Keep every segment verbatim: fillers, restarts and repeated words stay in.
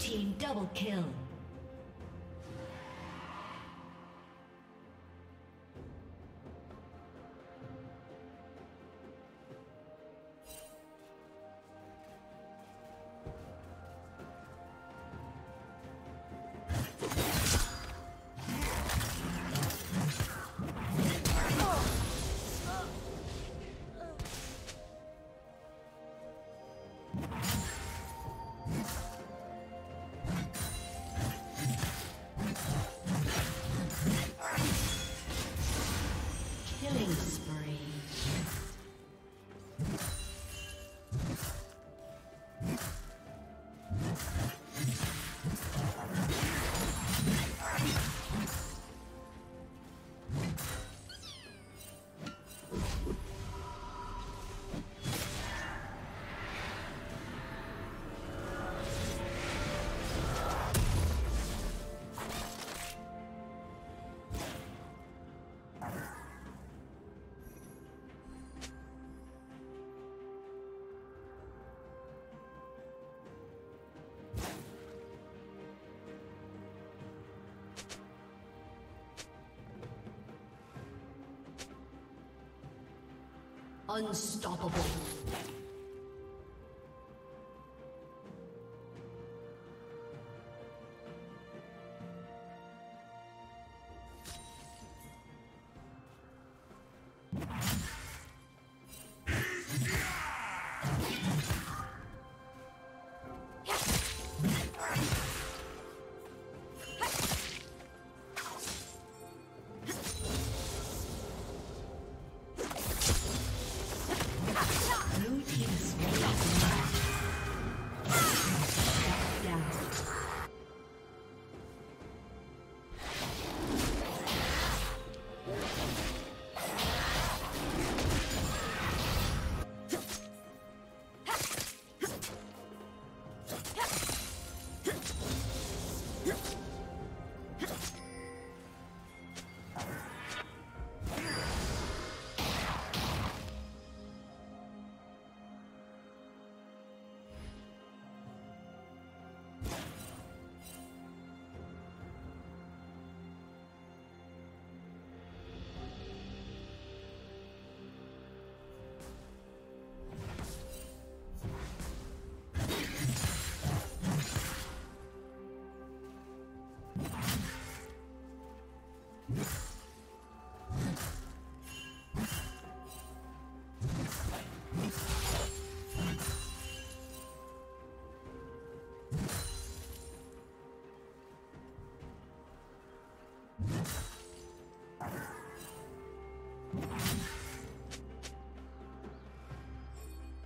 team double kill. Unstoppable.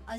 A